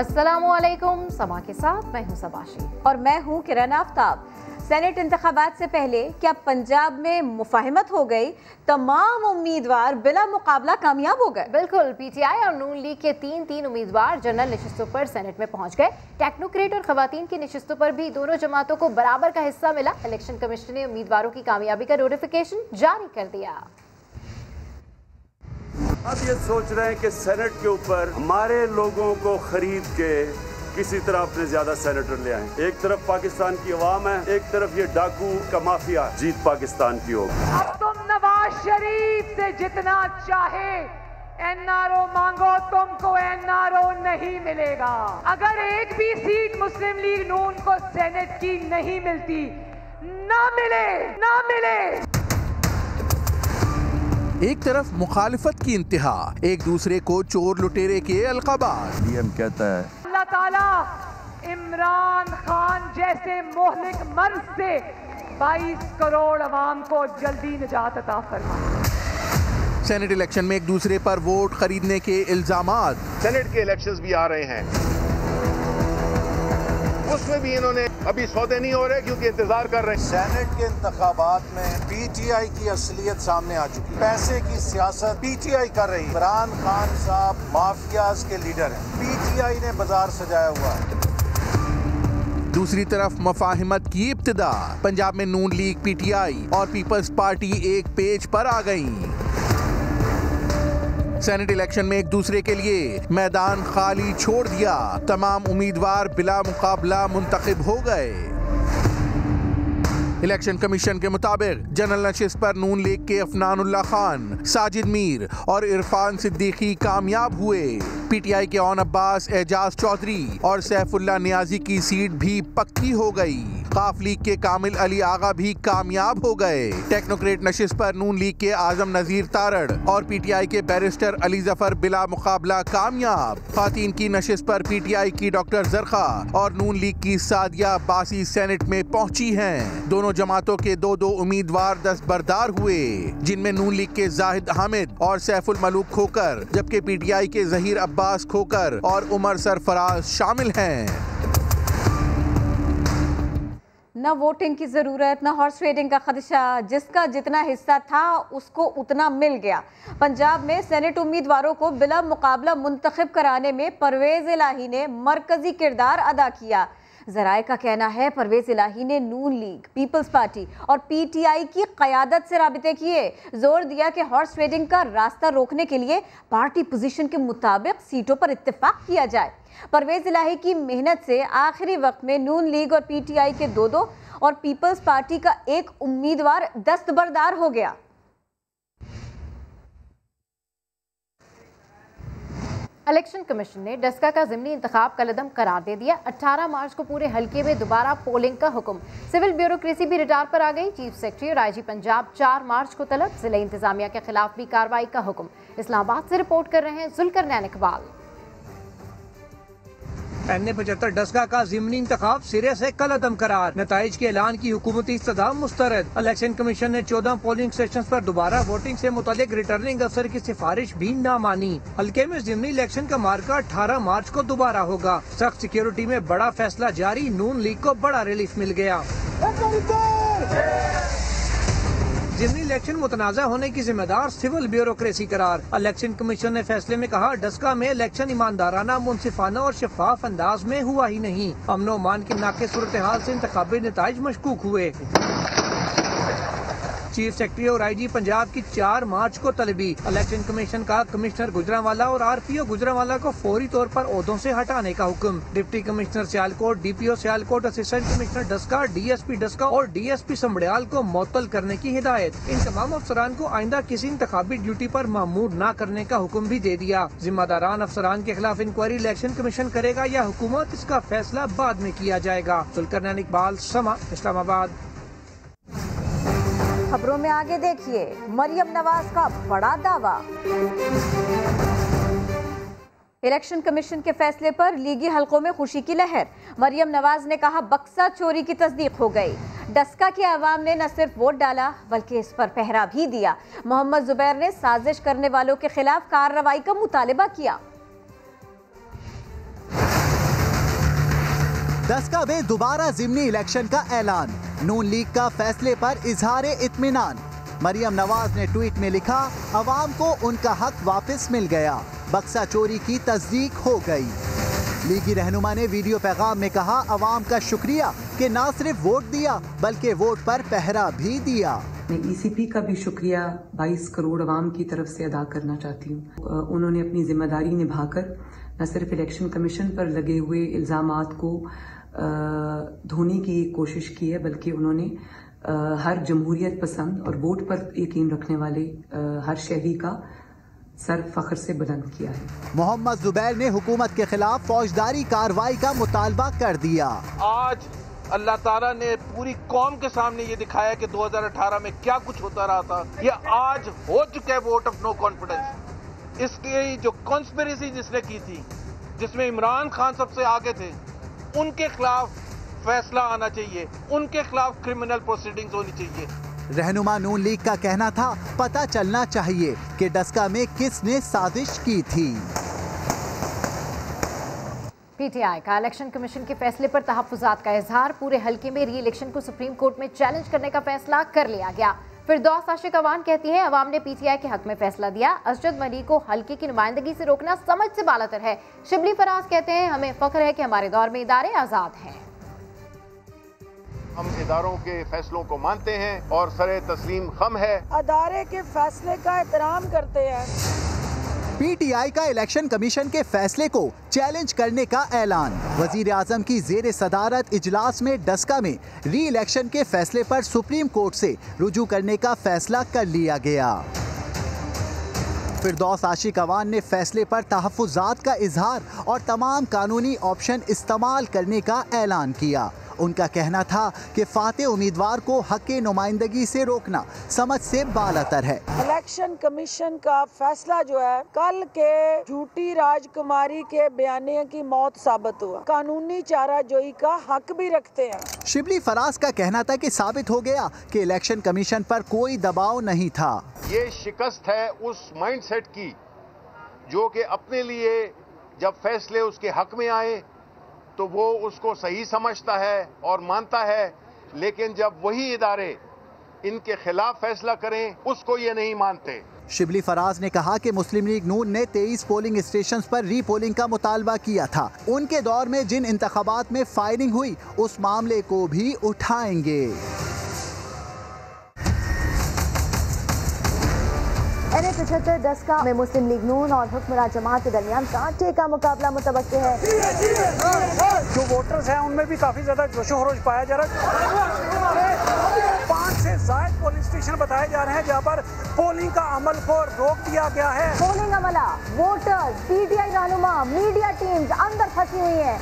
अस्सलामुअलैकुम, समा के साथ मैं हूँ सबाशी और मैं हूँ किरण आफ्ताब। सेनेट इंतखाबात से पहले क्या पंजाब में मुफाहमत हो गई? तमाम उम्मीदवार बिला मुकाबला कामयाब हो गए। बिल्कुल, पीटीआई और नून लीग के तीन उम्मीदवार जनरल नशिस्तों पर सेनेट में पहुंच गए। टेक्नोक्रेट और खवातीन की नशिस्तों पर भी दोनों जमातों को बराबर का हिस्सा मिला। इलेक्शन कमीशन ने उम्मीदवारों की कामयाबी का नोटिफिकेशन जारी कर दिया। अब ये सोच रहे हैं कि सेनेट के ऊपर हमारे लोगों को खरीद के किसी तरह अपने ज्यादा सेनेटर ले आए। एक तरफ पाकिस्तान की अवाम है, एक तरफ ये डाकू का माफिया। जीत पाकिस्तान की होगी। अब तुम नवाज शरीफ से जितना चाहे एनआरओ मांगो, तुमको एनआरओ नहीं मिलेगा। अगर एक भी सीट मुस्लिम लीग नून को सेनेट की नहीं मिलती, ना मिले। एक तरफ मुखालिफत की इंतहा, एक दूसरे को चोर लुटेरे के अलकाबात। डीएम कहता है इमरान खान जैसे मोहलिक मर्द से 22 करोड़ अवाम को जल्दी निजात अता फरमाए। सेनेट इलेक्शन में एक दूसरे पर वोट खरीदने के इल्जामात। सेनेट के इलेक्शंस भी आ रहे हैं, उसमें भी इन्होंने अभी सौदे नहीं हो रहे क्योंकि इंतजार कर रहे हैं। सेनेट के इंतखाबात में पीटीआई की असलियत सामने आ चुकी है। पैसे की सियासत पीटीआई कर रही है। इमरान खान साहब माफियाज के लीडर हैं। पीटीआई ने बाजार सजाया हुआ है। दूसरी तरफ मफाहमत की इब्तिदा, पंजाब में नून लीग, पीटीआई और पीपल्स पार्टी एक पेज पर आ गयी। सेनेट इलेक्शन में एक दूसरे के लिए मैदान खाली छोड़ दिया। तमाम उम्मीदवार बिला मुकाबला मुंतखब हो गए। इलेक्शन कमीशन के मुताबिक जनरल नशिस्त पर नून लीग के अफनानुल्लाह खान, साजिद मीर और इरफान सिद्दीकी कामयाब हुए। पीटीआई के ओन अब्बास, एजाज चौधरी और सैफुल्ला नियाजी की सीट भी पक्की हो गई। काफ लीग के कामिल अली आगा भी कामयाब हो गए। टेक्नोक्रेट नशिस्त पर नून लीग के आजम नज़ीर तारड़ और पीटीआई के बैरिस्टर अली जफर बिला मुकाबला कामयाब। खातीन की नशिस्त पर पीटीआई की डॉक्टर जरखा और नून लीग की सादिया बासी सेनेट में पहुँची है। दोनों जमातों के दो उम्मीदवार दस्तबरदार हुए, जिनमें नून लीग के जाहिद हामिद और सैफुल मलूक खोकर, जबकि पीटीआई के जहीर अब्बास खोकर और उमर सरफराज शामिल हैं। ना वोटिंग की ज़रूरत, ना हॉर्स ट्रेडिंग का खदशा। जिसका जितना हिस्सा था उसको उतना मिल गया। पंजाब में सेनेट उम्मीदवारों को बिला मुकाबला मुंतखब कराने में परवेज़ इलाही ने मरकजी किरदार अदा किया। ज़राए का कहना है परवेज़ इलाही ने नून लीग, पीपल्स पार्टी और पीटीआई की क़यादत से राबिते किए। जोर दिया कि हॉर्स ट्रेडिंग का रास्ता रोकने के लिए पार्टी पोजीशन के मुताबिक सीटों पर इत्तेफाक किया जाए। परवेज़ इलाही की मेहनत से आखिरी वक्त में नून लीग और पीटीआई के दो और पीपल्स पार्टी का एक उम्मीदवार दस्तबरदार हो गया। इलेक्शन कमीशन ने डस्का का ज़िमनी इंतखाब कलदम करार दे दिया। 18 मार्च को पूरे हल्के में दोबारा पोलिंग का हुक्म। सिविल ब्यूरोक्रेसी भी रिटार पर आ गई। चीफ सेक्रेटरी और आईजी पंजाब 4 मार्च को तलब। जिला इंतजामिया के खिलाफ भी कार्रवाई का हुक्म। इस्लामाबाद से रिपोर्ट कर रहे हैं जुल्करनैन इकबाल। NA-75 डस्का का ज़िमनी इंतखाब सिरे से कलदम करार। नताइज के ऐलान की हुकूमती इस्तदा मुस्तरद। इलेक्शन कमीशन ने 14 पोलिंग स्टेशन पर दोबारा वोटिंग से मुतालिक रिटर्निंग अफसर की सिफारिश भी ना मानी। हल्के में ज़िमनी इलेक्शन का मार्का 18 मार्च को दोबारा होगा। सख्त सिक्योरिटी में बड़ा फैसला जारी। नून लीग को बड़ा रिलीफ मिल गया। ज़िमनी इलेक्शन मुतनाज़ा होने की जिम्मेदार सिविल ब्यूरोक्रेसी करार। इलेक्शन कमीशन ने फैसले में कहा डस्का में इलेक्शन ईमानदाराना, मुनसिफाना और शफाफ अंदाज में हुआ ही नहीं। अमन ओमान की नाके सूरत हाल से इंतखाबी नताइज मशकूक हुए। चीफ सेक्रेटरी और आईजी पंजाब की 4 मार्च को तलबी। इलेक्शन कमीशन का कमिश्नर गुजरांवाला और आरपीओ गुजरांवाला को फौरी तौर पर ओहदों से हटाने का हुक्म। Deputy commissioner Sialkot, DPO Sialkot, assistant commissioner Daska, DSP Daska और डीएसपी संबड़ियाल को मअतल करने की हिदायत। इन तमाम अफसरान को आइंदा किसी इंतखाबी ड्यूटी पर मामूर न करने का हुक्म भी दे दिया। जिम्मेदारान अफसरान के खिलाफ इंक्वायरी इलेक्शन कमीशन करेगा या हुकूमत, इसका फैसला बाद में किया जाएगा। जुल्करनैन इकबाल, समा, इस्लामाबाद। खबरों में आगे देखिए मरियम नवाज का बड़ा दावा। इलेक्शन कमीशन के फैसले पर लीगी हलकों में खुशी की लहर। मरियम नवाज ने कहा बक्सा चोरी की तस्दीक हो गई। डस्का के अवाम ने न सिर्फ वोट डाला बल्कि इस पर पहरा भी दिया। मोहम्मद जुबैर ने साजिश करने वालों के खिलाफ कार्रवाई का मुतालबा किया। दस्का में दोबारा जिमनी इलेक्शन का ऐलान, नून लीग का फैसले पर इजहार इत्मीनान। मरियम नवाज ने ट्वीट में लिखा, अवाम को उनका हक वापस मिल गया, बक्सा चोरी की तस्दीक हो गई। लीगी रहनुमा ने वीडियो पैगाम में कहा, अवाम का शुक्रिया कि ना सिर्फ वोट दिया बल्कि वोट पर पहरा भी दिया। मैं ईसीपी का भी शुक्रिया 22 करोड़ अवाम की तरफ से अदा करना चाहती हूँ। उन्होंने अपनी जिम्मेदारी निभाकर न सिर्फ इलेक्शन कमीशन पर लगे हुए इल्जामात को धोने की कोशिश की है, बल्कि उन्होंने हर जमहूरियत पसंद और वोट पर यकीन रखने वाले हर शहरी का सर फख्र से बुलंद किया है। मोहम्मद जुबैर ने हुकूमत के खिलाफ फौजदारी कार्रवाई का मुतालबा कर दिया। आज अल्लाह ताला ने पूरी कौम के सामने ये दिखाया कि 2018 में क्या कुछ होता रहा था। ये आज हो चुका है वोट ऑफ नो कॉन्फिडेंस। इसकी जो कॉन्स्पिरेसी जिसने की थी, जिसमें इमरान खान सबसे आगे थे, उनके खिलाफ फैसला आना चाहिए, उनके खिलाफ क्रिमिनल प्रोसीडिंग्स होनी चाहिए। रहनुमा नून लीग का कहना था, पता चलना चाहिए कि डस्का में किसने साजिश की थी। पीटीआई का इलेक्शन कमीशन के फैसले पर तहफ्फुज़ात का इजहार, पूरे हल्के में री इलेक्शन को सुप्रीम कोर्ट में चैलेंज करने का फैसला कर लिया गया। फिरदौस आशिक अवान कहती हैं, अवाम ने पीटीआई के हक में फैसला दिया। असद मरी को हल्के की नुमाइंदगी से रोकना समझ से बालातर है। शिबली फराज कहते हैं, हमें फख्र है कि हमारे दौर में इदारे आज़ाद हैं। हम इदारों के फैसलों को मानते हैं और सरे तस्लीम खम है, अदारे के फैसले का एहतराम करते हैं। पीटीआई का इलेक्शन कमीशन के फैसले को चैलेंज करने का ऐलान। वजीर आजम की जेर सदारत इजलास में डस्का में री इलेक्शन के फैसले पर सुप्रीम कोर्ट से रुजू करने का फैसला कर लिया गया। फिरदौस आशिक अवान ने फैसले पर तहफ्फुज़ात का इजहार और तमाम कानूनी ऑप्शन इस्तेमाल करने का ऐलान किया। उनका कहना था कि फातेह उम्मीदवार को हक़-ए नुमाइंदगी से रोकना समझ से बालातर है। इलेक्शन कमीशन का फैसला जो है, कल के झूठी राजकुमारी के बयाने की मौत साबित हुआ। कानूनी चाराजोई का हक भी रखते हैं। शिबली फराज का कहना था कि साबित हो गया कि इलेक्शन कमीशन पर कोई दबाव नहीं था। ये शिकस्त है उस माइंडसेट की जो कि अपने लिए जब फैसले उसके हक में आए तो वो उसको सही समझता है और मानता है, लेकिन जब वही इदारे इनके खिलाफ फैसला करें उसको ये नहीं मानते। शिबली फराज ने कहा कि मुस्लिम लीग नून ने 23 पोलिंग स्टेशन पर रीपोलिंग का मुतालबा किया था। उनके दौर में जिन इंतखाबात में फायरिंग हुई उस मामले को भी उठाएंगे। NA-75 दस्का में मुस्लिम लीग नून और हुक्मरान जमात के दरमियान कांटे का मुकाबला मुतवक्के है। जो वोटर्स हैं उनमें भी काफी ज्यादा जोशो खरोश पाया जा रहा है। 5 से ज्यादा पोलिंग स्टेशन बताए जा रहे हैं जहाँ पर पोलिंग का अमल को रोक दिया गया है। पोलिंग अमला, वोटर्स, पीटीआई रहनुमा, मीडिया टीम अंदर फंसी हुई है।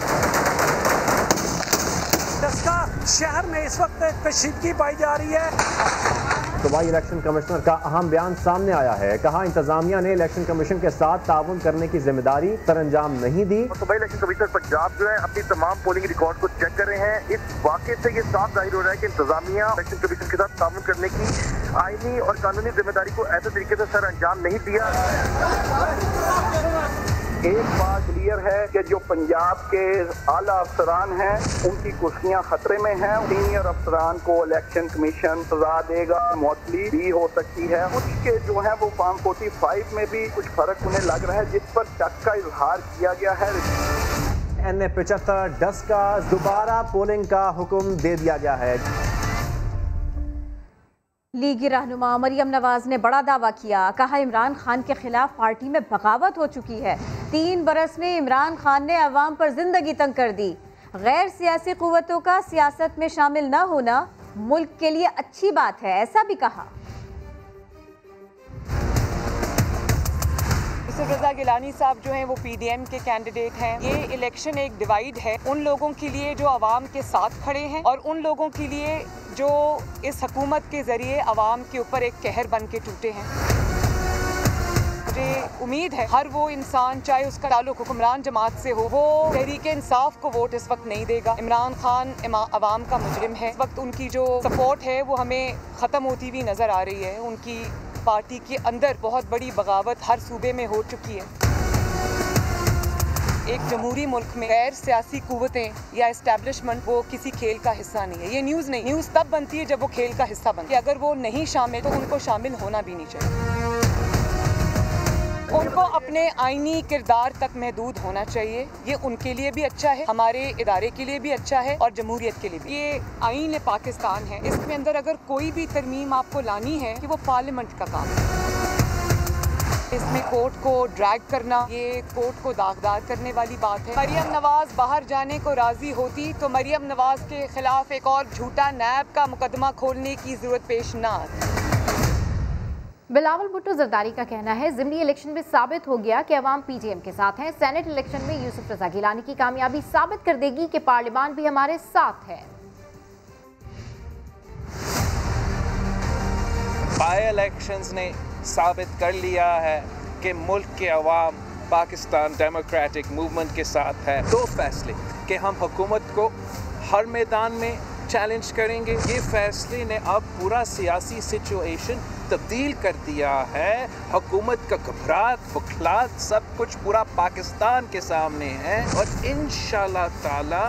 दस्का शहर में इस वक्त कशीदगी पाई जा रही है। दुबई इलेक्शन कमिश्नर का अहम बयान सामने आया है। कहा, इंतजामिया ने इलेक्शन कमीशन के साथ ताउन करने की जिम्मेदारी सरंजाम नहीं दी। दुबई इलेक्शन कमिश्नर पंजाब जो है अपनी तमाम पोलिंग रिकॉर्ड को चेक कर रहे हैं। इस वाक़े से ये साफ जाहिर हो रहा है कि इंतजामिया इलेक्शन कमीशन के साथ ताउन करने की आईनी और कानूनी जिम्मेदारी को ऐसे तरीके से सरअंजाम नहीं दिया। एक बात क्लियर है कि जो पंजाब के आला अफसरान हैं उनकी कुर्सियां खतरे में हैं। सीनियर अफसरान को इलेक्शन कमीशन सजा देगा, मौतली भी हो सकती है। कुछ के जो है वो फॉर्म 45 में भी कुछ फर्क उन्हें लग रहा है, जिस पर शक का इजहार किया गया है। NA-75 डस्का दोबारा पोलिंग का हुक्म दे दिया गया है। लीगी रहनुमा मरियम नवाज ने बड़ा दावा किया। कहा, इमरान खान के खिलाफ पार्टी में बगावत हो चुकी है। 3 बरस में इमरान खान ने अवाम पर जिंदगी तंग कर दी। गैर सियासी कुव्वतों का सियासत में शामिल न होना मुल्क के लिए अच्छी बात है, ऐसा भी कहा। यूसुफ रजा गिलानी साहब जो हैं वो PDM के कैंडिडेट हैं। ये इलेक्शन एक डिवाइड है उन लोगों के लिए जो आवाम के साथ खड़े हैं और उन लोगों के लिए जो इस हकूमत के ज़रिए आवाम के ऊपर एक कहर बन के टूटे हैं। मुझे उम्मीद है हर वो इंसान, चाहे उसका ताल्लुक हुक्मरान जमात से हो, वो तहरीक इंसाफ को वोट इस वक्त नहीं देगा। इमरान खान आवाम का मुजरिम है। इस वक्त उनकी जो सपोर्ट है वो हमें ख़त्म होती हुई नज़र आ रही है। उनकी पार्टी के अंदर बहुत बड़ी बगावत हर सूबे में हो चुकी है। एक जमहूरी मुल्क में गैर सियासी कुव्वतें या इस्टेब्लिशमेंट वो किसी खेल का हिस्सा नहीं है। ये न्यूज़ नहीं, न्यूज़ तब बनती है जब वो खेल का हिस्सा बनती है। अगर वो नहीं शामिल तो उनको शामिल होना भी नहीं चाहिए, उनको अपने आईनी किरदार तक महदूद होना चाहिए। ये उनके लिए भी अच्छा है, हमारे इदारे के लिए भी अच्छा है और जमहूरियत के लिए भी। ये आईन पाकिस्तान है, इसके अंदर अगर कोई भी तरमीम आपको लानी है कि वो पार्लियामेंट का काम है। इसमें कोर्ट को ड्रैग करना, ये कोर्ट को दागदार करने वाली बात है। मरियम नवाज बाहर जाने को राजी होती तो मरियम नवाज के खिलाफ एक और झूठा नैब का मुकदमा खोलने की जरूरत पेश ना आती। बिलावल भुट्टो जरदारी का कहना है, जिमनी इलेक्शन में साबित हो गया कि अवाम पीटीएम के साथ है। सेनेट इलेक्शन में यूसुफ रजा गिलानी की कामयाबी साबित कर देगी कि पार्लियामान भी हमारे साथ है। बाय इलेक्शंस ने साबित कर लिया है कि मुल्क के अवाम पाकिस्तान डेमोक्रेटिक मूवमेंट के साथ है। दो फैसले कि हम हुकूमत को हर मैदान में चैलेंज करेंगे, ये फैसले ने अब पूरा सियासी सिचुएशन तब्दील कर दिया है। हुकूमत का घबराहट बुखलात सब कुछ पूरा पाकिस्तान के सामने है और इंशाल्लाह ताला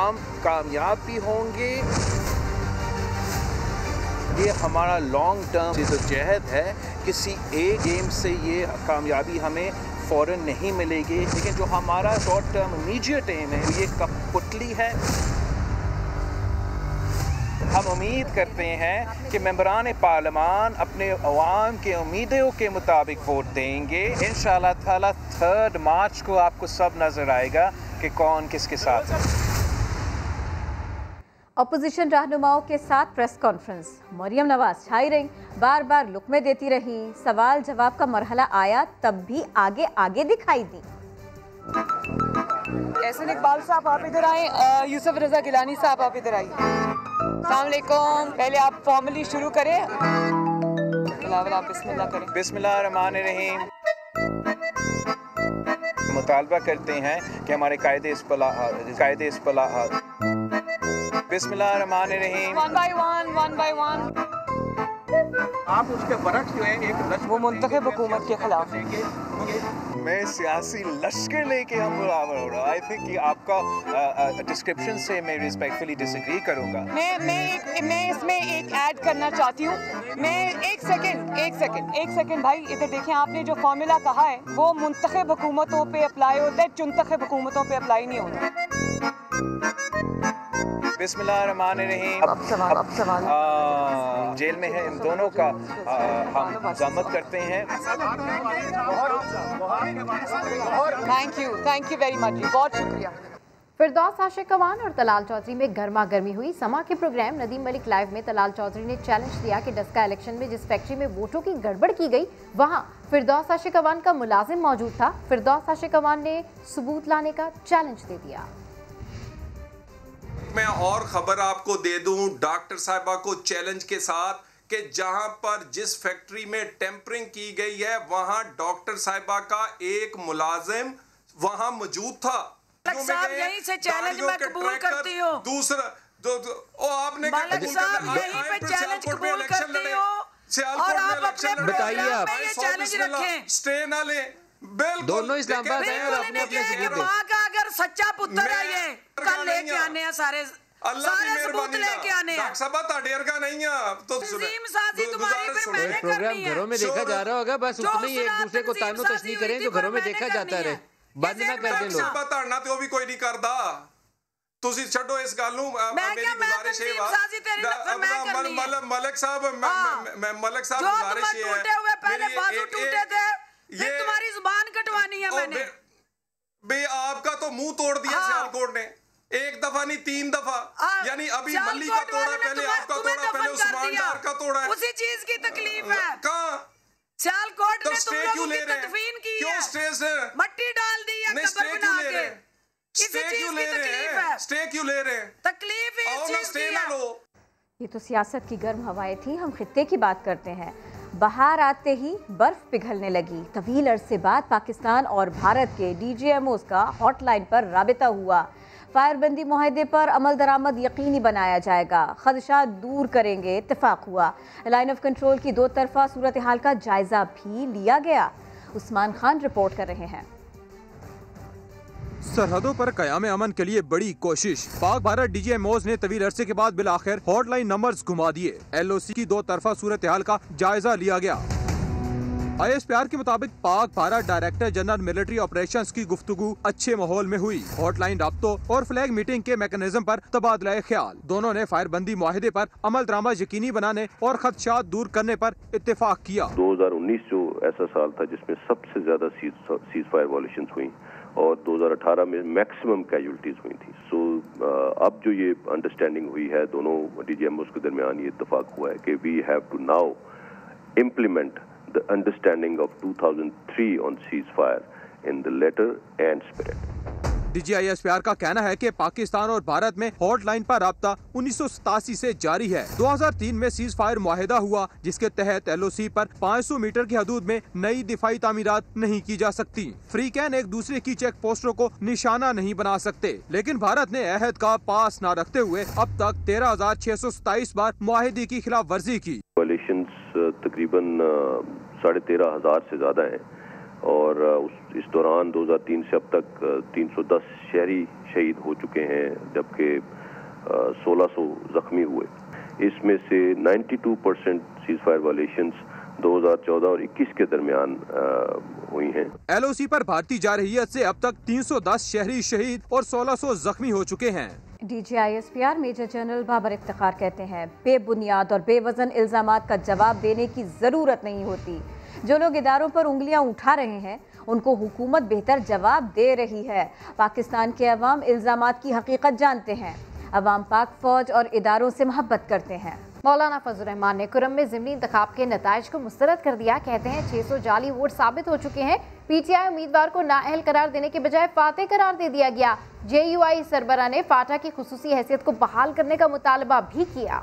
हम कामयाब भी होंगे। ये हमारा लॉन्ग टर्म जद्दोजहद है, किसी एक गेम से ये कामयाबी हमें फ़ौरन नहीं मिलेगी, लेकिन जो हमारा शॉर्ट टर्म इमीडिएट एम है ये कठपुतली है। हम उम्मीद करते हैं कि मेंबरान पार्लियामान अपने अवाम के उम्मीदों के मुताबिक वोट देंगे। इंशाल्लाह ताला 3 मार्च को आपको सब नज़र आएगा कि कौन किसके साथ है। अपोजिशन रहनुमाओं के साथ प्रेस कॉन्फ्रेंस, मरियम नवाज छाई रहीं, बार बार लुकमे देती रहीं, सवाल जवाब का मरहला आया तब भी आगे आगे दिखाई दी। एहसन इकबाल साहब आप इधर आए, यूसुफ रजा गिलानी साहब आप इधर आइए। अस्सलाम वालेकुम, पहले आप फॉर्मली शुरू करें। आप बिस्मिल्लाह करें। बिस्मिल्लाह रहमान रहीम। मुतालबा करते हैं कि हमारे कायदे इस्लाह बिस्मिल्लाह रहमान रहीम। One by one. आप उसके बरक्स जो है एक वो मुंतखब हुकूमत के खिलाफ मैं सियासी लश्कर लेके हम बराबर हो रहा। आई थिंक कि आपका डिस्क्रिप्शन से मैं रिस्पेक्टफुली डिसएग्री करूंगा। मैं इसमें एक ऐड करना चाहती हूँ। मैं एक सेकंड भाई इधर देखें, आपने जो फार्मूला कहा है वो मुंतखब हुकूमतों पे अप्लाई होता है, चुनतखब हुकूमतों पे अप्लाई नहीं होता। बिस्मिल्लाहिर्रहमानिर्रहीम। अब सवाल जेल में है, इन दोनों का हम ज़मानत करते हैं। थैंक यू वेरी मच, बहुत शुक्रिया। फिरदौस आशिक अवान और तलाल चौधरी में गर्मा गर्मी हुई। समा के प्रोग्राम नदीम मलिक लाइव में तलाल चौधरी ने चैलेंज दिया कि डस्का इलेक्शन में जिस फैक्ट्री में वोटों की गड़बड़ की गई वहाँ फिरदौस आशिक अवान का मुलाजिम मौजूद था। फिरदौस आशिक अवान ने सबूत लाने का चैलेंज दे दिया। मैं और खबर आपको दे दूं डॉक्टर साहिबा को चैलेंज के साथ कि जहां पर जिस फैक्ट्री में टेम्परिंग की गई है वहां डॉक्टर साहिबा का एक मुलाजिम वहां मौजूद था। यहीं से चैलेंज मैं कबूल करती हूं। दूसरा आपने कहा दोनों इस्लामाबाद हैं। माँ का अगर सच्चा पुत्र है ये कल लेके आने हैं सारे सबूत लेके आने हैं। प्रोग्राम घरों में देखा जा रहा होगा, बस उसमें ही एक दूसरे को तानो तशनी करें जो घरों में देखा जाता रहे, बंद ना कर दे लोग। ताड़ना तो भी कोई नहीं करता, ਤੁਸੀਂ ਛੱਡੋ ਇਸ ਗੱਲ ਨੂੰ। ਮੇਰੀ ਗੁਜ਼ਾਰਿਸ਼ ਹੈ ਮਲਕ ਸਾਹਿਬ ਗੁਜ਼ਾਰਿਸ਼ ਹੈ ਟੁੱਟੇ ਹੋਏ ਪਹਿਲੇ ਬਾਜ਼ੂ ਟੁੱਟੇ ਤੇ ये तुम्हारी जुबान कटवानी है मैंने। बे आपका तो मुंह तोड़ दिया सियालकोट ने, एक दफा नहीं 3 दफा। यानी अभी मल्ली का तोड़ा, पहले आपका तोड़ा, पहले उस्मान डार का तोड़ा है। उसी चीज की तकलीफ है। कहां सियालकोट ने तुम लोगों की तदफीन की है, क्यों स्टेज है मट्टी डाल दी है कब्र बना के। किसी चीज की तकलीफ है, स्टे क्यों ले रहे हैं? तकलीफ इस चीज की है। ये तो सियासत की गर्म हवाएं थी। हम खित्ते की बात करते हैं। बाहर आते ही बर्फ पिघलने लगी। तवील अरसे बाद पाकिस्तान और भारत के डीजीएमओस का हॉटलाइन पर राबिता हुआ। फायरबंदी माहदे पर अमल दरामद यकीनी बनाया जाएगा, खदशा दूर करेंगे, इतफाक़ हुआ। लाइन ऑफ कंट्रोल की 2 तरफा सूरत हाल का जायज़ा भी लिया गया। उस्मान खान रिपोर्ट कर रहे हैं। सरहदों पर कयाम अमन के लिए बड़ी कोशिश। पाक भारत डीजी मोज ने तवील अरसे के बाद बिलाखिर हॉटलाइन नंबर्स घुमा दिए। LOC की दो तरफा सूरत हाल का जायजा लिया गया। ISPR के मुताबिक Pak Bharat director general military operations की गुफ्तगू अच्छे माहौल में हुई। हॉटलाइन राब्तों और फ्लैग मीटिंग के मैकेनिज्म पर तबादला ख्याल। दोनों ने फायरबंदी मुआहदे पर अमल दरामा यकीनी बनाने और खदशात दूर करने पर इत्तेफाक किया। 2019 जो ऐसा साल था जिसमें सबसे ज्यादा सीज फायर वायलेशन हुई और 2018 में मैक्सिमम कैजुअल्टीज हुई थी। अब जो ये अंडरस्टैंडिंग हुई है दोनों DGMOs के दरमियान, ये इत्तेफाक हुआ है कि we have to now implement the understanding of 2003 on ceasefire in the letter and spirit. DGISPR का कहना है कि पाकिस्तान और भारत में हॉटलाइन पर राब्ता 1987 से जारी है। 2003 में सीज फायर मुआहिदा हुआ जिसके तहत LOC पर 500 मीटर की हदूद में नई दिफाई तामीरात नहीं की जा सकती। फ्री कैन एक दूसरे की चेक पोस्टों को निशाना नहीं बना सकते, लेकिन भारत ने अहद का पास न रखते हुए अब तक 13,627 बार मुआहिदे की खिलाफ वर्जी की। वायलेशन तकरीबन 13,500 से ज्यादा है और इस दौरान 2003 से अब तक 310 शहरी शहीद हो चुके हैं जबकि 1,600 जख्मी हुए। इसमें से 92% सीज़फायर वायलेशंस 2014 और 21 के दरमियान हुई हैं। LOC पर भारतीय जारहियत से अब तक 310 शहरी शहीद और 1,600 जख्मी हो चुके हैं। DGISPR major general Babar Iftikhar कहते हैं बेबुनियाद और बेवजन इल्जामात का जवाब देने की ज़रूरत नहीं होती। जो लोग इदारों पर उंगलियां उठा रहे हैं उनको हुकूमत बेहतर जवाब दे रही है। पाकिस्तान के अवाम इल्जामात की हकीकत जानते हैं। अवाम पाक फौज और इदारों से मोहब्बत करते हैं। मौलाना फजल रहमान ने कुरम में ज़िमनी इंतखाब के नताइज को मुस्तरद कर दिया। कहते हैं 600 जाली वोट साबित हो चुके हैं। PTI उम्मीदवार को नाअहल करार देने के बजाय फातह करार दे दिया गया। JUI सरबरा ने फाटा की खुसूसी हैसियत को बहाल करने का मुतालबा भी किया।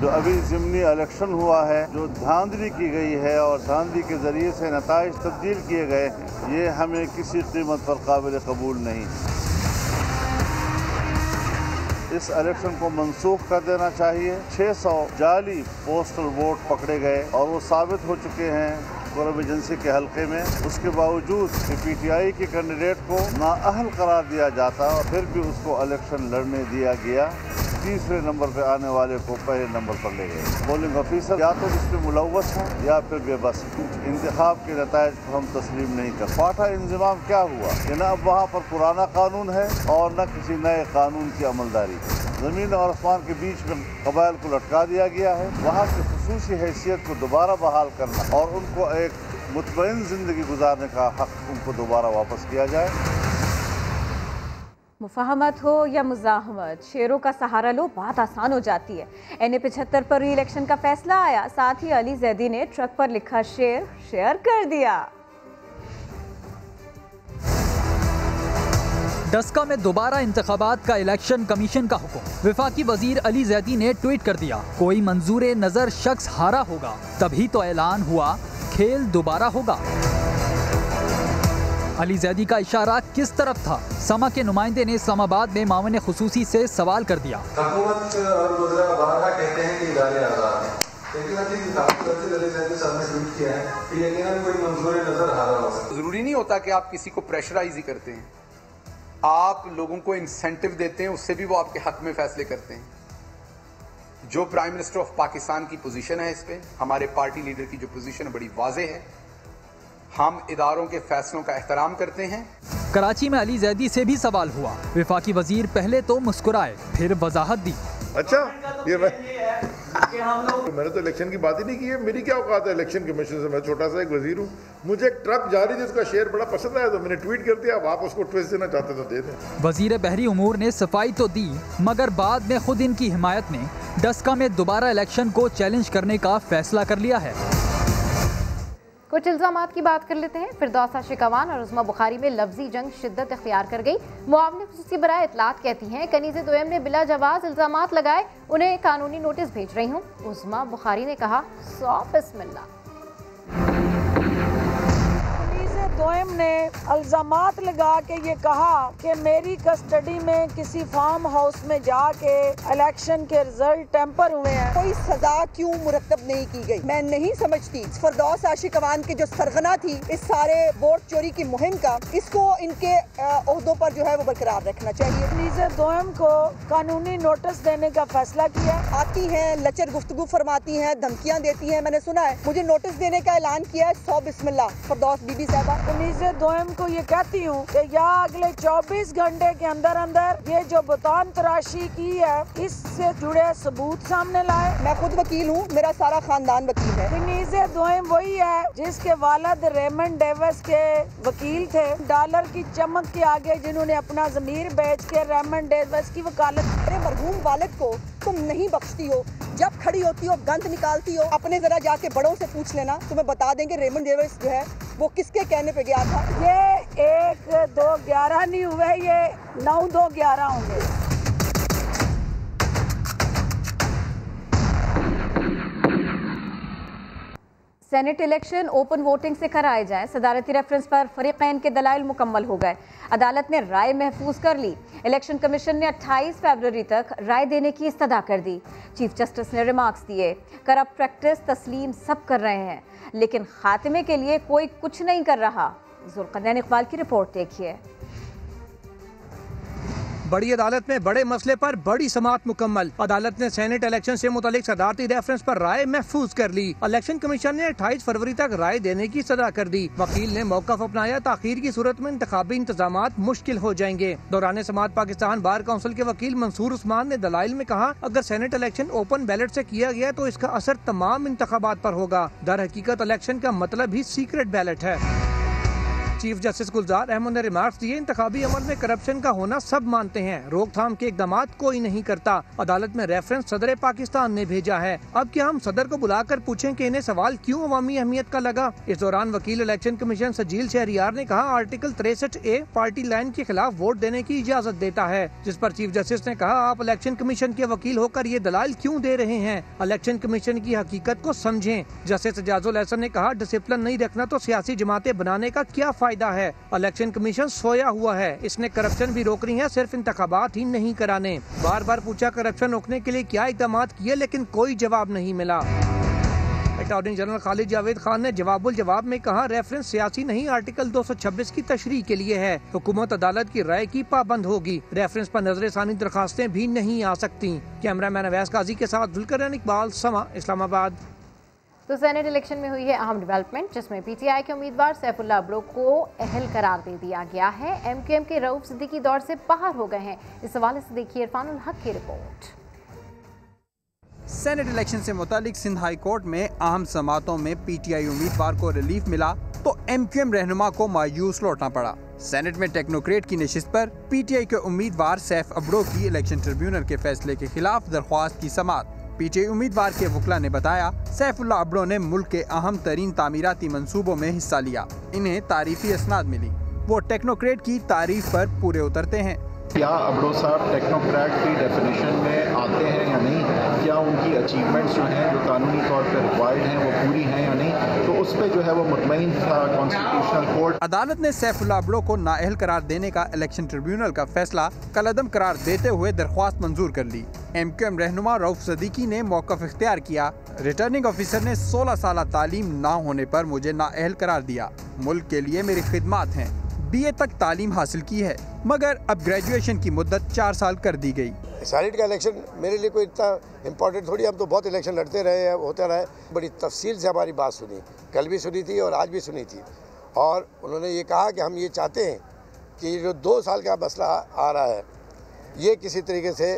जो अभी ज़िमनी इलेक्शन हुआ है, जो धांधली की गई है और धांधली के जरिए से नताइज तब्दील किए गए, ये हमें किसी कीमत पर काबिल कबूल नहीं। इस इलेक्शन को मंसूख कर देना चाहिए। 600 जाली पोस्टल वोट पकड़े गए और वो साबित हो चुके हैं कोरम एजेंसी के हल्के में। उसके बावजूद PTI के कैंडिडेट को नाअहल करार दिया जाता और फिर भी उसको इलेक्शन लड़ने दिया गया। तीसरे नंबर पे आने वाले को पहले नंबर पर ले गए। पोलिंग ऑफिसर या तो इसमें मुलव्वस है या फिर बेबस। इंतखाब के नतायज को हम तस्लीम नहीं कर। फाटा इंजमाम क्या हुआ कि न अब वहाँ पर पुराना कानून है और न किसी नए कानून की अमलदारी। ज़मीन और आसमान के बीच में कबाइल को लटका दिया गया है। वहाँ की खसूसी हैसियत को दोबारा बहाल करना और उनको एक मुतमईन ज़िंदगी गुजारने का हक उनको दोबारा वापस किया जाए। मुफाहमत हो या मुजाहमत, शेरों का सहारा लो, बात आसान हो जाती है। NA-75 पर री इलेक्शन का फैसला आया, साथ ही अली जैदी ने ट्रक पर लिखा शेर शेयर कर दिया। डस्का में दोबारा इंतखाबात का इलेक्शन कमीशन का हुक्म। विफाकी वजीर अली जैदी ने ट्वीट कर दिया, कोई मंजूर नजर शख्स हारा होगा तभी तो ऐलान हुआ खेल दोबारा होगा। अली जैदी का इशारा किस तरफ था? सामा के नुमाइंदे ने इस्लामाबाद में मामले खुसूसी से सवाल कर दिया। हुकूमत और वज़ीर-ए-बाला कहते हैं कि इदारे आज़ाद हैं, लेकिन अली जैदी साहब ने ट्वीट किया है कि यकीनन कोई मंजूर नज़र हारा होगा। जरूरी नहीं होता कि आप किसी को प्रेशराइज ही करते हैं। आप लोगों को इंसेंटिव देते हैं, उससे भी वो आपके हक में फैसले करते हैं। जो प्राइम मिनिस्टर ऑफ पाकिस्तान की पोजीशन है, इस पे हमारे पार्टी लीडर की जो पोजीशन बड़ी वाज़ेह है, हम इदारों के फैसलों का एहतराम करते हैं। कराची में अली जैदी से भी सवाल हुआ। विफाकी वजीर पहले तो मुस्कुराए फिर वजाहत दी। अच्छा ये मैंने तो इलेक्शन की बात ही नहीं की है। मेरी क्या औकात है इलेक्शन कमीशन से? मैं छोटा सा एक वजीर हूँ। मुझे एक ट्रक जा रही जिसका शेयर बड़ा पसंद आया तो मैंने ट्वीट कर दिया। अब आप उसको ट्विस्ट देना चाहते तो दे दें। वजीर बहरी उमूर ने सफाई तो दी मगर बाद में खुद इनकी हिमायत में डस्का में दोबारा इलेक्शन को चैलेंज करने का फैसला कर लिया है। कुछ इल्ज़ामात की बात कर लेते हैं। फिरदौस आशिक अवान और उज़्मा बुखारी में लफ्जी जंग शिद्दत इख्तियार कर गई। मुआवने खुसूसी बराए इतलात कहती हैं कनीज़ दोयम ने बिला जवाज इल्ज़ामात लगाए, उन्हें कानूनी नोटिस भेज रही हूँ। उज़्मा बुखारी ने कहा सौ बिस्मिल्लाह। दोयम ने इल्ज़ामात लगा के ये कहा कि मेरी कस्टडी में किसी फार्म हाउस में जाके इलेक्शन के रिजल्ट टेम्पर हुए हैं। कोई सजा क्यों मुरतब नहीं की गई? मैं नहीं समझती फिरदौस आशिक अवान के जो सरगना थी इस सारे वोट चोरी की मुहिम का, इसको इनके ओहदों पर जो है वो बरकरार रखना चाहिए। लीजे दोयम को कानूनी नोटिस देने का फैसला किया। आती हैं, लचर गुफ्तगू फरमाती हैं, धमकियाँ देती हैं। मैंने सुना है, मुझे नोटिस देने का ऐलान किया है। सौ बिस्मिल्लाह फिरदौस बीबी साहबा। लीजे दोयम को ये कहती हूँ कि या अगले 24 घंटे के अंदर अंदर ये जो बुतान तराशी की है इससे जुड़े सबूत सामने लाए। मैं खुद वकील हूँ, मेरा सारा खानदान वकील है। लीजे दोयम वही है जिसके वालिद रेमंड डेविस के वकील थे, डॉलर की चमक के आगे जिन्होंने अपना ज़मीर बेच के रेमंड डेविस की वकालत। मेरे मरहूम वालिद को तुम नहीं बख्शती हो, जब खड़ी होती हो गंद निकालती हो। अपने जरा जाके बड़ों से पूछ लेना, तुम्हें बता देंगे रेमंड डेविस जो है वो किसके कहने पे गया था। ये 1-2-11 नहीं हुए, ये 9-2-11 होंगे। सेनेट इलेक्शन ओपन वोटिंग से कराए जाएं। सदारती रेफरेंस पर फरीकैन के दलाइल मुकम्मल हो गए, अदालत ने राय महफूज कर ली। इलेक्शन कमीशन ने 28 फरवरी तक राय देने की इस्तदा कर दी। चीफ जस्टिस ने रिमार्क्स दिए, करप्ट प्रैक्टिस तस्लीम सब कर रहे हैं लेकिन खात्मे के लिए कोई कुछ नहीं कर रहा। जुल्कनैन इकबाल की रिपोर्ट देखिए। बड़ी अदालत में बड़े मसले पर बड़ी समाअत मुकम्मल। अदालत ने सेनेट इलेक्शन से मुतालिक सदारती रेफरेंस पर राय महफूज कर ली। इलेक्शन कमीशन ने 28 फरवरी तक राय देने की सदा कर दी। वकील ने मौकफ अपनाया, ताखीर की सूरत में इंतखाबी इंतजामात मुश्किल हो जाएंगे। दौरान समाअत पाकिस्तान बार काउंसिल के वकील मंसूर उस्मान ने दलाइल में कहा, अगर सेनेट इलेक्शन ओपन बैलेट से किया गया तो इसका असर तमाम इंतखाबात पर होगा। दर हकीकत इलेक्शन का मतलब ही सीक्रेट बैलेट है। चीफ जस्टिस गुलजार अहमद ने रिमार्क्स दिए, इंतखाबी अमल में करप्शन का होना सब मानते हैं, रोकथाम के इकदाम कोई नहीं करता। अदालत में रेफरेंस सदर पाकिस्तान ने भेजा है, अब क्या हम सदर को बुलाकर पूछें कि इन्हें सवाल क्यों अवामी अहमियत का लगा। इस दौरान वकील इलेक्शन कमीशन सजील शहरियार ने कहा, आर्टिकल 63A पार्टी लाइन के खिलाफ वोट देने की इजाज़त देता है, जिस पर चीफ जस्टिस ने कहा, आप इलेक्शन कमीशन के वकील होकर ये दलाल क्यों दे रहे हैं, इलेक्शन कमीशन की हकीकत को समझें। जस्टिस एजाजुल अहसन ने कहा, डिसिप्लिन नहीं रखना तो सियासी जमातें बनाने का क्या फायदा है, इलेक्शन कमीशन सोया हुआ है, इसने करप्शन भी रोक रही है, सिर्फ इंतखाबात ही नहीं कराने। बार बार पूछा करप्शन रोकने के लिए क्या इकदाम किए लेकिन कोई जवाब नहीं मिला। अटॉर्नी जनरल खालिद जावेद खान ने जवाबुल जवाब में कहा, रेफरेंस सियासी नहीं आर्टिकल 226 की तशरीह के लिए है, हुकूमत अदालत की राय की पाबंद होगी, रेफरेंस पर नजरसानी दरखास्तें भी नहीं आ सकती। कैमरामैन अवैस काजी के साथ जुल्करैन इकबाल, समा इस्लामाबाद। तो सेनेट इलेक्शन में हुई है अहम डेवलपमेंट, जिसमें पीटीआई के उम्मीदवार सैफुल्लाह अब्रो को अहल करार दे दिया गया है। एमक्यूएम के रऊफ सिद्दीकी दौर से बाहर हो गए हैं। इस हवाले से देखिए इरफानुल हक की रिपोर्ट। सेनेट इलेक्शन से मुतालिक सिंध हाई कोर्ट में अहम समातों में पीटीआई उम्मीदवार को रिलीफ मिला तो एमक्यूएम रहनुमा को मायूस लौटना पड़ा। सेनेट में टेक्नोक्रेट की नशिस्त पर पीटीआई के उम्मीदवार सैफ अब्रो की इलेक्शन ट्रिब्यूनल के फैसले के खिलाफ दरख्वास्त की समात। पीटीआई उम्मीदवार के वकला ने बताया, सैफुल्लाह अब्रो ने मुल्क के अहम तरीन तामीराती मनसूबों में हिस्सा लिया, इन्हें तारीफी असनाद मिली। वो टेक्नोक्रेट की तारीफ पर पूरे उतरते हैं। क्या अब्रो साहब टेक्नोक्रेट की डेफिनेशन में आते हैं या नहीं, क्या उनकी अचीवमेंट्स जो हैं जो कानूनी तौर पर रिक्वायर्ड हैं वो पूरी हैं या नहीं, तो उस पर जो है वो मुतमईन था कॉन्स्टिट्यूशनल कोर्ट। अदालत ने सैफुल्लाह अब्रो को नाअहल करार देने का इलेक्शन ट्रिब्यूनल का फैसला कलअदम करार देते हुए दरख्वास्त मंजूर कर ली। एमक्यूएम रहनुमा रऊफ सिद्दीकी ने मौक़िफ़ इख्तियार किया। रिटर्निंग ऑफिसर ने 16 साल तालीम ना होने पर मुझे नाअहल करार दिया। मुल्क के लिए मेरी खिदमत हैं, BA तक तालीम हासिल की है मगर अब ग्रेजुएशन की मुद्दत 4 साल कर दी गई। सेनेट का इलेक्शन मेरे लिए कोई इतना इम्पोर्टेंट थोड़ी, हम तो बहुत इलेक्शन लड़ते रहे हैं, होता रहा है। बड़ी तफसील से हमारी बात सुनी, कल भी सुनी थी और आज भी सुनी थी, और उन्होंने ये कहा कि हम ये चाहते हैं कि जो 2 साल का मसला आ रहा है ये किसी तरीके से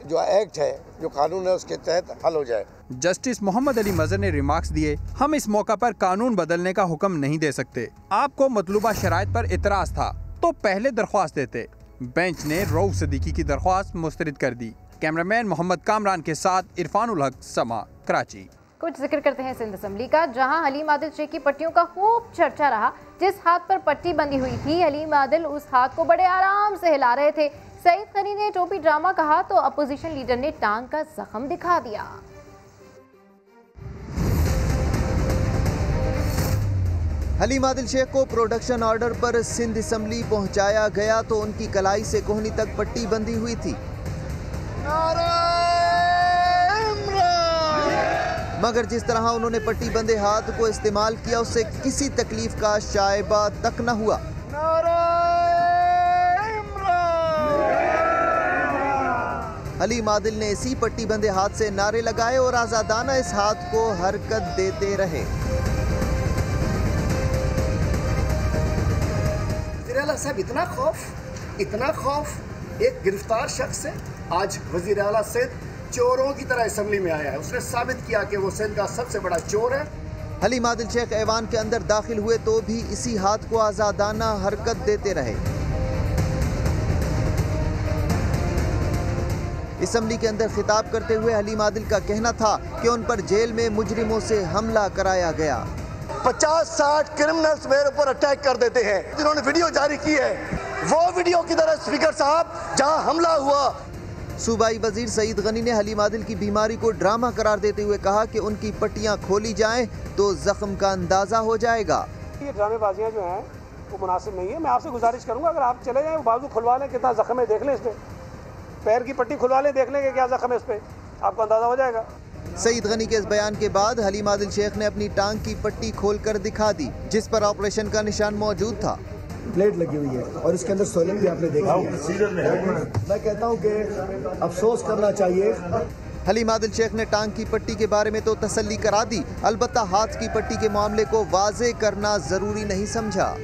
जो एक्ट है जो कानून है उसके तहत हल हो जाए। जस्टिस मोहम्मद अली मजर ने रिमार्क्स दिए, हम इस मौका पर कानून बदलने का हुक्म नहीं दे सकते, आपको मतलूबा शराइत पर इतराज था तो पहले दरख्वास्त देते। बेंच ने रऊफ सिद्दीकी की दरख्वास्त मुस्तरद कर दी। कैमरामैन मोहम्मद कामरान के साथ इरफानुल हक, समा कराची। कुछ जिक्र करते हैं सिंध असम्बली का, जहां हलीम आदिल शेख की पट्टियों का खूब चर्चा रहा। जिस हाथ पर पट्टी बंधी हुई थी हलीम आदिल उस हाथ को बड़े आराम से हिला रहे थे। सईद गनी ने टोपी ड्रामा कहा तो अपोजिशन लीडर ने टांग का जख्म दिखा दिया। हलीम आदिल शेख को प्रोडक्शन ऑर्डर पर सिंध असम्बली पहुंचाया गया तो उनकी कलाई से कोहनी तक पट्टी बंधी हुई थी, मगर जिस तरह उन्होंने पट्टी बंधे हाथ को इस्तेमाल किया उससे किसी तकलीफ का शायबा तक न हुआ। हलीम आदिल ने इसी पट्टी बंधे हाथ से नारे लगाए और आज़ादाना इस हाथ को हरकत देते रहे। साहब इतना खौफ एक गिरफ्तार शख्स है, आज वजीर आला सिंध चोरों की तरह असेंबली में आया है, उसने साबित किया कि वो सिंध का सबसे बड़ा चोर है। हलीम आदिल शेख ऐवान के अंदर दाखिल हुए तो भी इसी हाथ को आज़ादाना हरकत देते रहे। असेंबली के अंदर खिताब करते हुए हलीम आदिल का कहना था कि उन पर जेल में मुजरिमों से हमला कराया गया। 50-60 क्रिमिनल्स मेरे ऊपर अटैक कर देते हैं, जिन्होंने वीडियो जारी की है, वो वीडियो की तरह स्पीकर साहब जहां हमला हुआ। सूबाई वजीर सईद गनी ने हलीम आदिल की बीमारी को ड्रामा करार देते हुए कहा कि उनकी पट्टियां खोली जाएं तो जख्म का अंदाजा हो जाएगा। ये ड्रामेबाजियां जो हैं वो मुनासिब नहीं है। मैं आपसे गुजारिश करूंगा अगर आप चले जाएं बाजू खुलवा लें, कितना जख्म है देख लें, इस पे पैर की पट्टी खुलवा लें, देख लें कि क्या जख्म है इस पे, आपको अंदाजा हो जाएगा। सईद गनी के इस बयान के बाद हलीम आदिल शेख ने अपनी टांग की पट्टी खोलकर दिखा दी जिस पर ऑपरेशन का निशान मौजूद था। प्लेट लगी हुई है और इसके अंदर सोलिंग भी आपने देखा है। मैं कहता हूं कि अफसोस करना चाहिए। हलीम आदिल शेख ने टांग की पट्टी के बारे में तो तसल्ली करा दी, अलबत्ता हाथ की पट्टी के मामले को वाजे करना जरूरी नहीं समझा।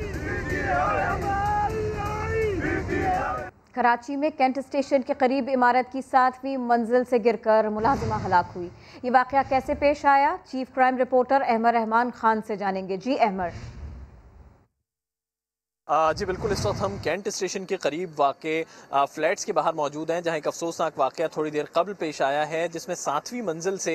कराची में कैंट स्टेशन के करीब इमारत की 7वीं मंजिल से गिरकर मुलाजिमा हलाक हुई। ये वाकया कैसे पेश आया, chief crime reporter Ahmed Rehman Khan से जानेंगे। जी अहमद। जी बिल्कुल, इस वक्त हम कैंट स्टेशन के करीब वाक़े फ्लैट्स के बाहर मौजूद हैं जहां एक अफसोसनाक वाक़या थोड़ी देर कबल पेश आया है जिसमें 7वीं मंजिल से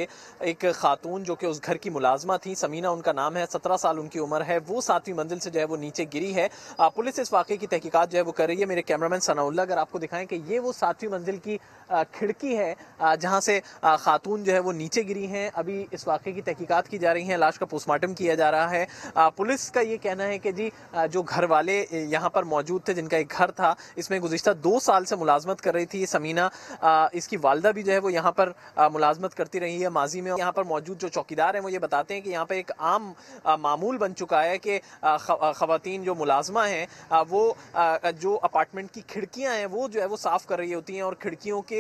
एक खातून जो कि उस घर की मुलाजमा थी, समीना उनका नाम है, 17 साल उनकी उम्र है, वो 7वीं मंजिल से जो है वो नीचे गिरी है। पुलिस इस वाक़े की तहकीकात जो है वो कर रही है। मेरे कैमरामैन सनाउल्ला अगर आपको दिखाएं कि ये वो 7वीं मंजिल की खिड़की है जहाँ से खातून जो है वो नीचे गिरी हैं। अभी इस वाक़े की तहकीकात की जा रही है, लाश का पोस्टमार्टम किया जा रहा है। पुलिस का ये कहना है कि जी जो घर वाले यहाँ पर मौजूद थे, जिनका एक घर था, इसमें गुज़िश्ता 2 साल से मुलाजमत कर रही थी समीना, इसकी वालदा भी जो है वो यहाँ पर मुलाजमत करती रही है माजी में। यहाँ पर मौजूद जो चौकीदार हैं वो ये बताते हैं कि यहाँ पर एक आम मामूल बन चुका है कि ख़वातीन जो मुलाजमा हैं वो जो अपार्टमेंट की खिड़कियाँ हैं वो जो है वो साफ़ कर रही होती हैं और खिड़कियों के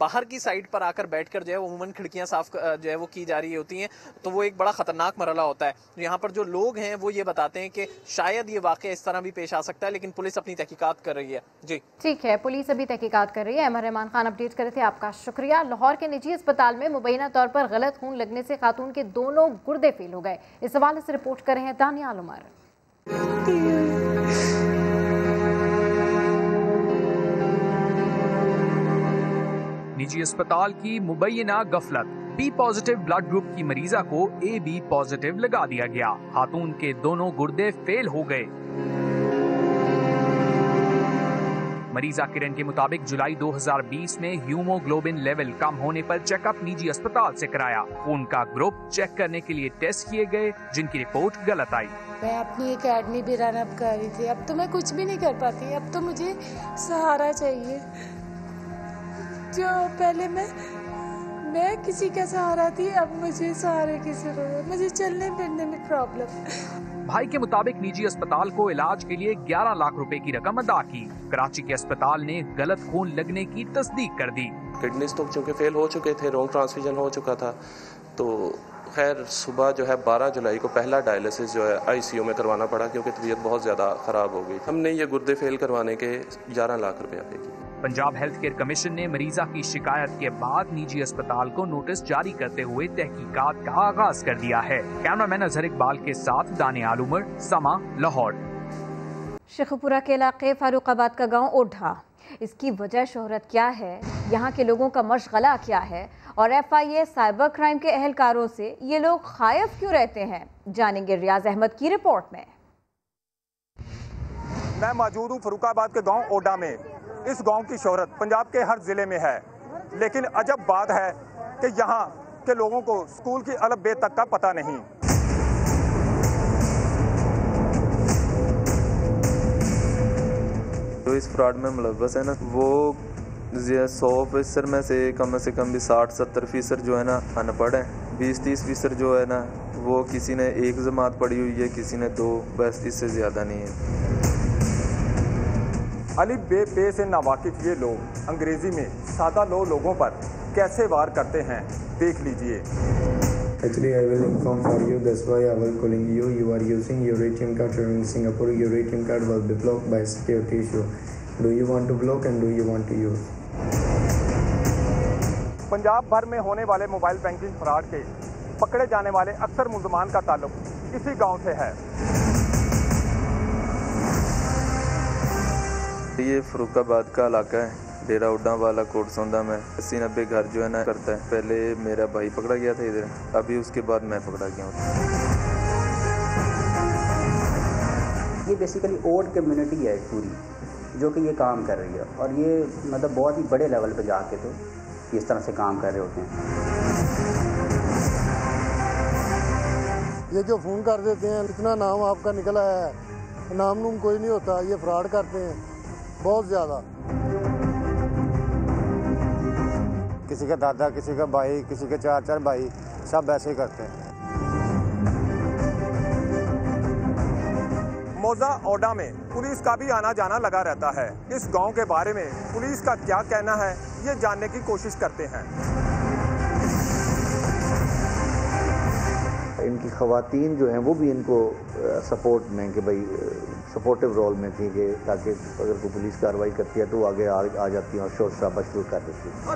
बाहर की साइड पर आकर बैठ कर जो है वो अमूमन खिड़कियाँ साफ जो है वो की जा रही होती हैं, तो वो एक बड़ा ख़तरनाक मरला होता है। यहाँ पर जो लोग हैं वो ये बताते हैं कि शायद ये वाक़या इस तरह भी पेश आ सकता है, लेकिन पुलिस अपनी तहकीकात कर रही है। जी ठीक है, पुलिस अभी तहकीकात कर रही है। अमर रहमान खान अपडेट कर रहे थे, आपका शुक्रिया। लाहौर के निजी अस्पताल में मुबैना तौर पर गलत खून लगने से खातून के दोनों गुर्दे फेल हो गए। इस हवाले से रिपोर्ट कर रहे हैं दानिया उमर। निजी अस्पताल की मुबैना गफलत, बी पॉजिटिव ब्लड ग्रुप की मरीजा को AB पॉजिटिव लगा दिया गया, खातून के दोनों गुर्दे फेल हो गए। मरीजा किरण के मुताबिक जुलाई 2020 में हीमोग्लोबिन लेवल कम होने पर चेकअप निजी अस्पताल से कराया। उनका ग्रुप चेक करने के लिए टेस्ट किए गए जिनकी रिपोर्ट गलत आई। मैं अपनी एकेडमी भी रन अप कर रही थी, अब तो मैं कुछ भी नहीं कर पाती, अब तो मुझे सहारा चाहिए। जो पहले मैं किसी का सहारा थी, अब मुझे सहारे की जरूरत, मुझे चलने फिरने में प्रॉब्लम। भाई के मुताबिक निजी अस्पताल को इलाज के लिए 11 लाख रुपए की रकम अदा की। कराची के अस्पताल ने गलत खून लगने की तस्दीक कर दी। किडनी स्टोन चूँकि फेल हो चुके थे, रॉन्ग ट्रांसफ्यूजन हो चुका था, तो खैर सुबह जो है 12 जुलाई को पहला डायलिसिस जो है ICU में करवाना पड़ा क्योंकि तबीयत बहुत ज़्यादा ख़राब हो गई। हमने ये गुर्दे फेल करवाने के 11 लाख रुपया पे किए। पंजाब हेल्थ केयर कमीशन ने मरीजा की शिकायत के बाद निजी अस्पताल को नोटिस जारी करते हुए तहकीकात का आगाज कर दिया है। कैमरामैन अजहर इकबाल के साथ दाने आलूमर, समा, लाहौर। शेखपुरा के इलाके फारूखाबाद का गाँव ओढ़ा, इसकी वजह शोहरत क्या है, यहाँ के लोगों का मशगला क्या है और FIA साइबर क्राइम के अहलकारों से ये लोग खायफ क्यों रहते हैं, जानेंगे रियाज अहमद की रिपोर्ट में। मैं मौजूद हूँ फरुखाबाद के गांव ओढ़ा में। इस गांव की शोहरत पंजाब के हर ज़िले में है, लेकिन अजब बात है कि यहाँ के लोगों को स्कूल की अलफ बे तक का पता नहीं। जो इस फ्रॉड में मुलव्वस है ना वो 100% में से कम भी 60-70% जो है ना अनपढ़ हैं, 20-30% जो है ना वो किसी ने एक जमात पढ़ी हुई है, किसी ने दो, बस इससे ज़्यादा नहीं है। अली बे पे से नावाकिफ ये लोग अंग्रेज़ी में सादा लोगों पर कैसे वार करते हैं देख लीजिए। Actually, I will inform for you. That's why I was calling you. You are using your ATM card from Singapore. Your ATM card will be blocked by security issue. Do you want to block and do you want to use? Punjab भर में होने वाले mobile banking fraud के पकड़े जाने वाले अक्सर मुल्ज़मान का ताल्लुक इसी गांव से है। ये फरुखाबाद का इलाका है, डेरा उड्डा वाला कोट सौंदा में 80-90 घर जो है ना करता है। पहले मेरा भाई पकड़ा गया था इधर, अभी उसके बाद मैं पकड़ा गया हूँ। ये बेसिकली ओल्ड कम्युनिटी है पूरी जो कि ये काम कर रही है और ये मतलब बहुत ही बड़े लेवल पे जाके तो इस तरह से काम कर रहे होते हैं। ये जो फ़ोन कर देते हैं इतना नाम आपका निकला है, नाम नूम कोई नहीं होता, ये फ्रॉड करते हैं बहुत ज़्यादा। किसी का दादा, किसी का भाई, किसी के चार भाई, सब ऐसे ही करते हैं। मोजा ओडा में पुलिस का भी आना जाना लगा रहता है। इस गांव के बारे में पुलिस का क्या कहना है ये जानने की कोशिश करते हैं। इनकी खवातीन जो हैं वो भी इनको सपोर्ट में कि भाई सपोर्टिव रोल में थी कि ताकि अगर कोई पुलिस कार्रवाई करती है तो आगे आ जाती है और शोर शराबा शुरू कर देती है।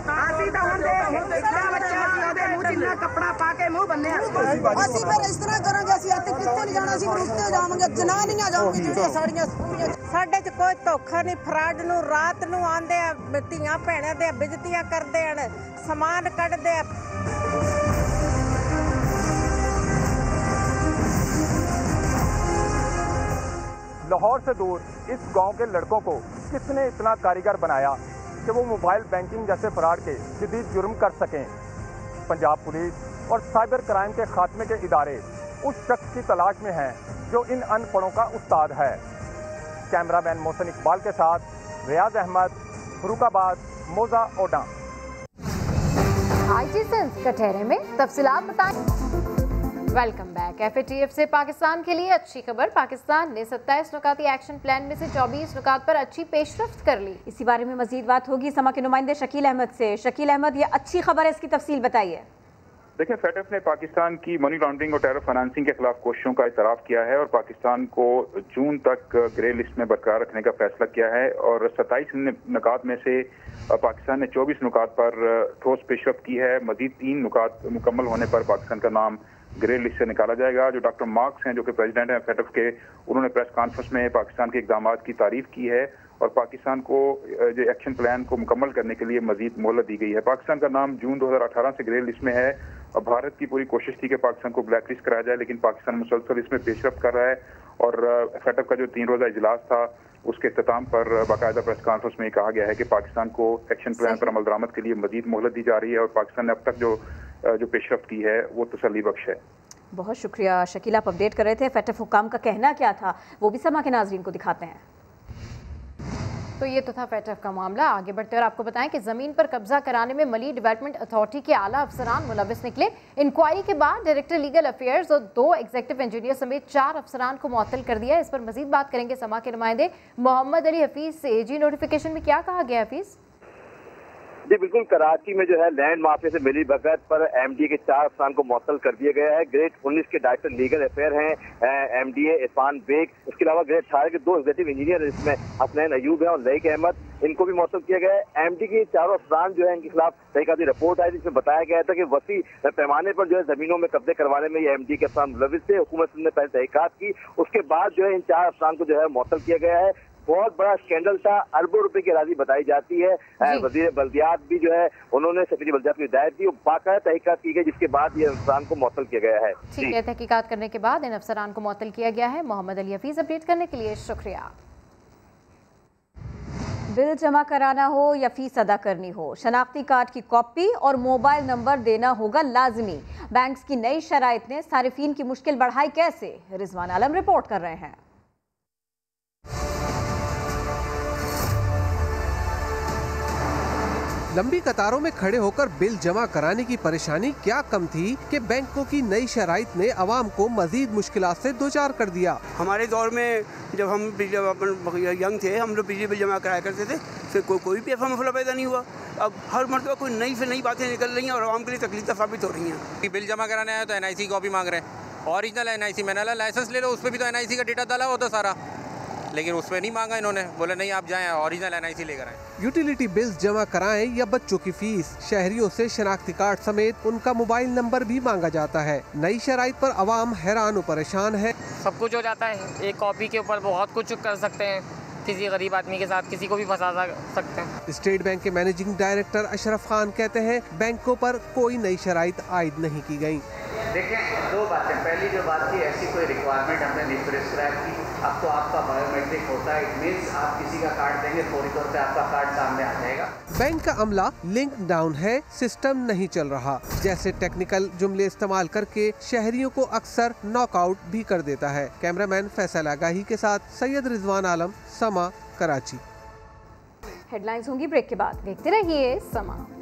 साढ़े च कोई धोखा नहीं, फ्राड नूं रात नूं आंदे धीआं भैणां दे बेइज्जतियां करदे हन, समान कढदे। लाहौर से दूर इस गांव के लड़कों को किसने इतना कारीगर बनाया कि वो मोबाइल बैंकिंग जैसे फ्रॉड के जदीद जुर्म कर सकें। पंजाब पुलिस और साइबर क्राइम के खात्मे के इदारे उस शख्स की तलाश में हैं जो इन अनपढ़ों का उस्ताद है। कैमरामैन मोहसिन इकबाल के साथ रियाज अहमद, फरुखाबाद, मोजा ओडा। आईटी सेल्स कटहरे में तफसीलात बताएं। Welcome back. FATF से पाकिस्तान के लिए अच्छी खबर, पाकिस्तान ने 27 नुकाती एक्शन प्लान में से 24 नुकात पर अच्छी पेशरफ्त कर ली। इसी बारे में मजीद बात होगी समा के नुमाइंदे शकील अहमद से। शकील अहमद, ये अच्छी खबर है, इसकी तफसील बताइए। देखिए, FATF ने पाकिस्तान की मनी लॉन्ड्रिंग और टेरर फाइनेंसिंग के खिलाफ कोशिशों का इतराफ़ किया है और पाकिस्तान को जून तक ग्रे लिस्ट में बरकरार रखने का फैसला किया है और 27 नुकात में से पाकिस्तान ने 24 नुकात पर ठोस पेशरफ्त की है। मजीद 3 नुकात मुकम्मल होने पर पाकिस्तान का नाम ग्रे लिस्ट से निकाला जाएगा। जो डॉक्टर मार्क्स हैं जो कि प्रेसिडेंट हैं FATF के, उन्होंने प्रेस कॉन्फ्रेंस में पाकिस्तान के इकदाम की तारीफ की है और पाकिस्तान को जो एक्शन प्लान को मुकम्मल करने के लिए मजीद मोहलत दी गई है। पाकिस्तान का नाम जून 2018 से ग्रे लिस्ट में है और भारत की पूरी कोशिश थी कि पाकिस्तान को ब्लैक लिस्ट कराया जाए, लेकिन पाकिस्तान मुसलसल इसमें पेशरफ्त कर रहा है और FATF का जो 3 रोज़ा इजलास था उसके अख्ताम पर बाकायदा प्रेस कॉन्फ्रेंस में कहा गया है कि पाकिस्तान को एक्शन प्लान पर अमल दरामद के लिए मजीद मोहलत दी जा रही है और पाकिस्तान ने अब तक जो पेशरफ्त की है वो तसल्ली बख्श है। बहुत शुक्रिया शकील, आप अपडेट कर रहे थे। FATF हुकाम का कहना क्या था वो भी समा के नाजरीन को दिखाते हैं। तो ये तो था FATF का मामला। आगे बढ़ते और आपको बताएं कि ज़मीन पर कब्जा कराने में मली डेवलपमेंट अथॉरिटी के आला अफसरान मुलविस निकले। इंक्वायरी के बाद डायरेक्टर लीगल अफेयर्स और 2 एग्जीक्यूटिव इंजीनियर समेत 4 अफसरान को मुअत्तल कर दिया। इस पर मजीद बात करेंगे समा के नुमाइंदे मोहम्मद अली हफीज़ से। जी, नोटिफिकेशन में क्या कहा गया हफीज़? जी बिल्कुल, कराची में जो है लैंड माफिया से मिली भगत पर MDA के 4 अफसरान को मुअत्तल कर दिया गया है। ग्रेड 19 के डायरेक्टर लीगल अफेयर हैं MDA इरफान बेग, उसके अलावा ग्रेड 18 के 2 एग्जीक्यूटिव इंजीनियर इसमें अफनान अयूब है और लईक अहमद, इनको भी मुअत्तल किया गया है। MDA के 4 अफसरान जो है इनके खिलाफ तहकीकात की रिपोर्ट आई जिसमें बताया गया था कि वसी पैमाने पर जो है जमीनों में कब्जे करवाने में ये MDA के अफसरान मुलविस थे। हुकूमत ने पहले तहकीकात की, उसके बाद जो है इन 4 अफसरान को जो है मुअत्तल किया गया है। बहुत बड़ा स्कैंडल था, अरबों रुपए की राजी बताई जाती है। वजीर बल्दियात भी जो है उन्होंने सेक्रेटरी बल्दियात की हिदायत दी और बाकायदा तहकीकात की गई जिसके बाद ये अफसरान को मुअत्तल किया गया है। ठीक है, तहकीकात करने के बाद इन अफसरान को मुअत्तल किया गया है। मोहम्मद अली हफीज, अपडेट करने के लिए शुक्रिया। बिल जमा कराना हो या फीस अदा करनी हो, शनाख्ती कार्ड की कॉपी और मोबाइल नंबर देना होगा लाजमी। बैंक्स की नई शराइत ने सारिफीन की मुश्किल बढ़ाई कैसे, रिजवान आलम रिपोर्ट कर रहे हैं। लंबी कतारों में खड़े होकर बिल जमा कराने की परेशानी क्या कम थी कि बैंकों की नई शराइत ने आवाम को मजीद मुश्किल से दो चार कर दिया। हमारे दौर में जब हम यंग थे हम लोग बिजली बिल जमा कराया करते थे, फिर कोई भी ऐसा मसला पैदा नहीं हुआ। अब हर मरतबा कोई नई से नई बातें निकल रही हैं और आवाम के लिए तकलीफ साबित हो रही हैं। बिल जमा कराने आया तो NIC कॉपी मांग रहे हैं, ओरिजिनल NIC। मैंने बोला लाइसेंस ले लो, उस पर भी तो NIC का डेटा डाला होता सारा, लेकिन उसमें नहीं मांगा इन्होंने, बोले नहीं आप जाएं ओरिजिनल NIC लेकर आएं। यूटिलिटी बिल्स जमा कराएं या बच्चों की फीस, शहरियों से शनाख्ती कार्ड समेत उनका मोबाइल नंबर भी मांगा जाता है। नई शराइत पर आवाम हैरान और परेशान है। सब कुछ हो जाता है, एक कॉपी के ऊपर बहुत कुछ कर सकते हैं, किसी गरीब आदमी के साथ किसी को भी फंसा सकते हैं। स्टेट बैंक के मैनेजिंग डायरेक्टर अशरफ खान कहते हैं बैंकों पर कोई नई शराइत आयद नहीं की गयी। देखिए दो बातें, पहली जो बात थी ऐसी कोई रिक्वायरमेंट हमने नहीं प्रिस्क्राइब की। अब तो आपका बायोमेट्रिक होता है, इट मीन्स आप किसी का कार्ड देंगे फौरी तौर पे आपका कार्ड सामने आ जाएगा। बैंक का अमला लिंक डाउन है, सिस्टम नहीं चल रहा, जैसे टेक्निकल जुमले इस्तेमाल करके शहरियों को अक्सर नॉकआउट भी कर देता है। कैमरामैन फैसल आगाही के साथ सैयद रिजवान आलम, समा कराची। हेडलाइंस होंगी ब्रेक के बाद, देखते रहिए समा।